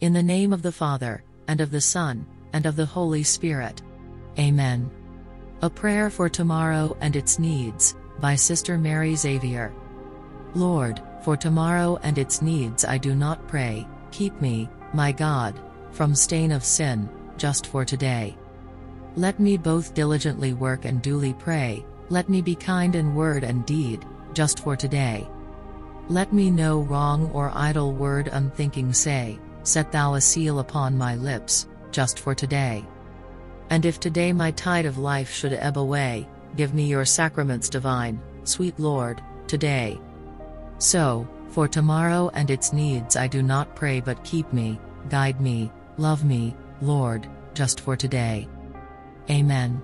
In the name of the Father, and of the Son, and of the Holy Spirit. Amen. A Prayer for Tomorrow and Its Needs, by Sister Mary Xavier. Lord, for tomorrow and its needs I do not pray, keep me, my God, from stain of sin, just for today. Let me both diligently work and duly pray, let me be kind in word and deed, just for today. Let me no wrong or idle word unthinking say, set thou a seal upon my lips, just for today. And if today my tide of life should ebb away, give me your sacraments divine, sweet Lord, today. So, for tomorrow and its needs I do not pray, but keep me, guide me, love me, Lord, just for today. Amen.